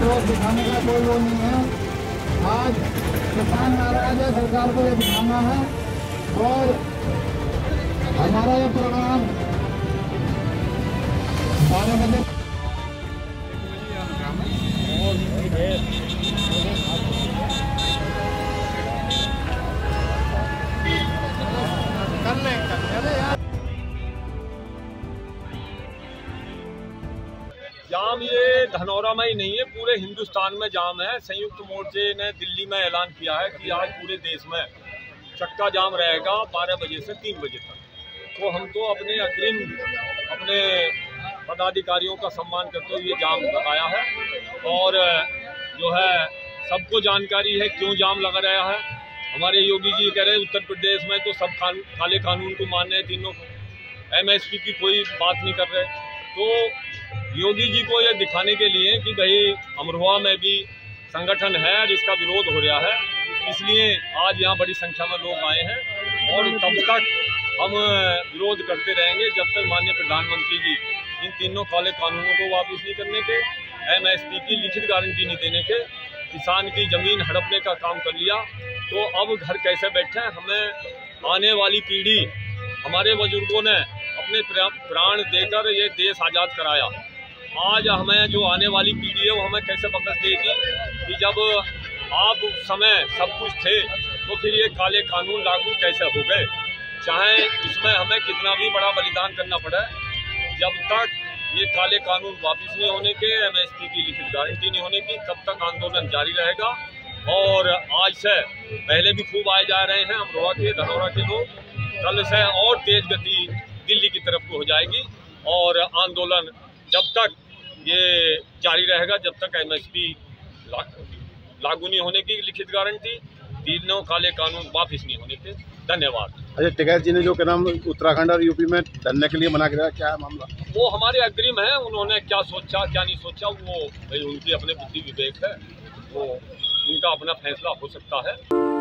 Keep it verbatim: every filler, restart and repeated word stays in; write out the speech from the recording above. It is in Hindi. तो दिखाने का कोई वो नहीं है। आज किसान नाराज है, सरकार को ये दिखाना है। और हमारा ये प्रोग्राम बारह बजे जाम, ये धनौरा में ही नहीं है, पूरे हिंदुस्तान में जाम है। संयुक्त मोर्चे ने दिल्ली में ऐलान किया है कि आज पूरे देश में चक्का जाम रहेगा बारह बजे से तीन बजे तक। तो हम तो अपने अग्रिम अपने पदाधिकारियों का सम्मान करते हुए ये जाम लगाया है और जो है सबको जानकारी है क्यों जाम लगा रहा है। हमारे योगी जी कह रहे हैं उत्तर प्रदेश में तो सब खान, काले कानून को मान रहे हैं, तीनों एमएसपी की कोई बात नहीं कर रहे। तो योगी जी को ये दिखाने के लिए कि भाई अमरोहा में भी संगठन है और इसका विरोध हो रहा है, इसलिए आज यहाँ बड़ी संख्या में लोग आए हैं। और तब तक हम विरोध करते रहेंगे जब तक माननीय प्रधानमंत्री जी इन तीनों काले कानूनों को वापस नहीं करने के, एमएसपी की लिखित गारंटी नहीं देने के, किसान की जमीन हड़पने का काम कर लिया। तो अब घर कैसे बैठे हैं? हमें आने वाली पीढ़ी, हमारे बुजुर्गों ने अपने प्राण देकर ये देश आज़ाद कराया। आज हमें जो आने वाली पीढ़ी है वो हमें कैसे बकस देगी कि जब आप उस समय सब कुछ थे तो फिर ये काले कानून लागू कैसे हो गए? चाहे इसमें हमें कितना भी बड़ा बलिदान करना पड़े, जब तक ये काले कानून वापस नहीं होने के, एमएसपी की लिखित गारंटी नहीं होने की, तब तक आंदोलन जारी रहेगा। और आज से पहले भी खूब आए जा रहे हैं अमरोहा के, धनौरा के लोग। कल से और तेज गति दिल्ली की तरफ को हो जाएगी और आंदोलन जब तक ये जारी रहेगा, जब तक एमएसपी लागू नहीं होने की लिखित गारंटी, तीनों काले कानून वापस नहीं होने के। धन्यवाद। अजय टिकैत जी ने जो नाम उत्तराखंड और यूपी में धरने के लिए मना किया, क्या है मामला? वो हमारे अग्रिम है, उन्होंने क्या सोचा क्या नहीं सोचा वो भाई उनकी अपने बुद्धि विवेक है, वो उनका अपना फैसला हो सकता है।